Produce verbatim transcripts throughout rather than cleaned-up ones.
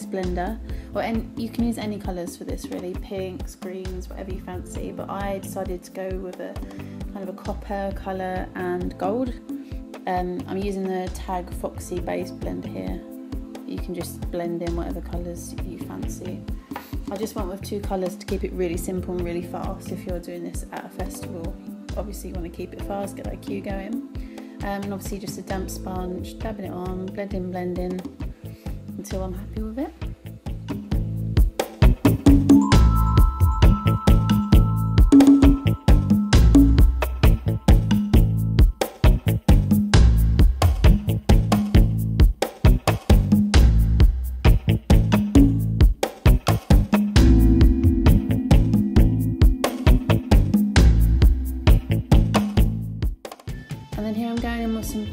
this blender, or any, you can use any colours for this really, pinks, greens, whatever you fancy, but I decided to go with a kind of a copper colour and gold. Um, I'm using the Tag Foxy base blender here. You can just blend in whatever colours you fancy. I just went with two colours to keep it really simple and really fast. If you're doing this at a festival, obviously you want to keep it fast, get that cue going. Um, and obviously just a damp sponge, dabbing it on, blend in, blend in, until I'm happy with it.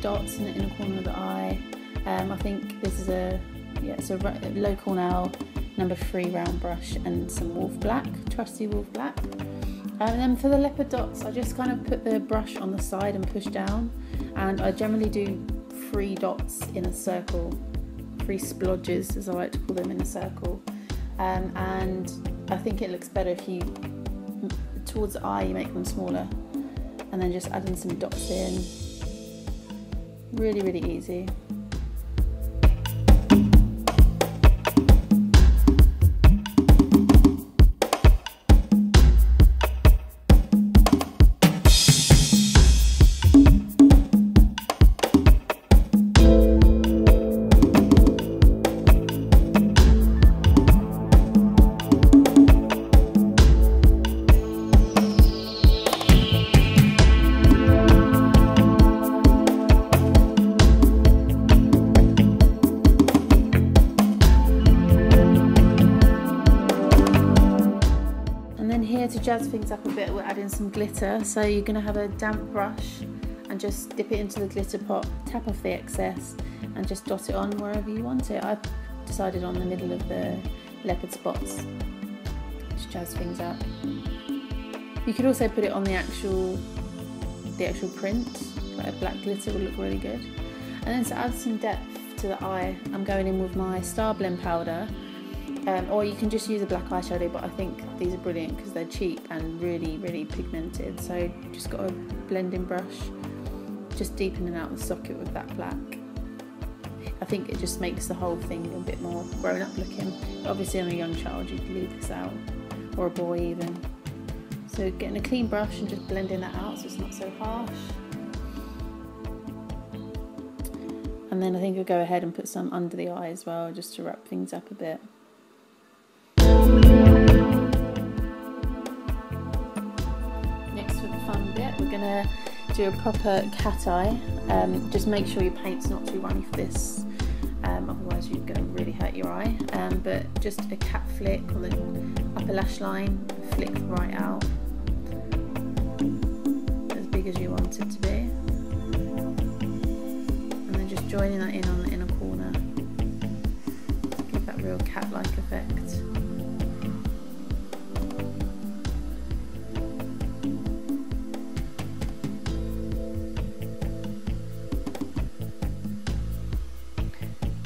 Dots in the inner corner of the eye. Um, I think this is a yeah, it's a Loew Cornell number three round brush and some Wolf Black, trusty Wolf Black. And then for the leopard dots, I just kind of put the brush on the side and push down. And I generally do three dots in a circle, three splodges as I like to call them, in a circle. Um, and I think it looks better if you towards the eye you make them smaller, and then just adding some dots in. Really, really easy. To jazz things up a bit, we're adding some glitter, so you're going to have a damp brush and just dip it into the glitter pot, tap off the excess and just dot it on wherever you want it. I've decided on the middle of the leopard spots to jazz things up. You could also put it on the actual the actual print, like a black glitter would look really good. And then to add some depth to the eye, I'm going in with my Star Blend powder. Um, or you can just use a black eyeshadow, but I think these are brilliant because they're cheap and really, really pigmented. So just got a blending brush, just deepening out the socket with that black. I think it just makes the whole thing a bit more grown up looking. Obviously on a young child you'd leave this out, or a boy even. So getting a clean brush and just blending that out so it's not so harsh. And then I think I'll go ahead and put some under the eye as well, just to wrap things up a bit. We're going to do a proper cat eye. Um, just make sure your paint's not too runny for this, um, otherwise you're going to really hurt your eye. Um, but just a cat flick on the upper lash line, flick right out, as big as you want it to be. And then just joining that in on the inner corner, give that real cat-like effect.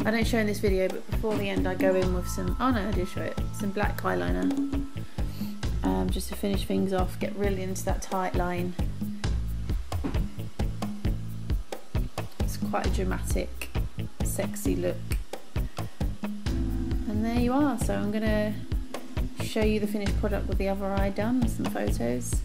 I don't show in this video, but before the end I go in with some, oh no I did show it, some black eyeliner, um, just to finish things off, get really into that tight line. It's quite a dramatic, sexy look. And there you are, so I'm going to show you the finished product with the other eye done, some photos.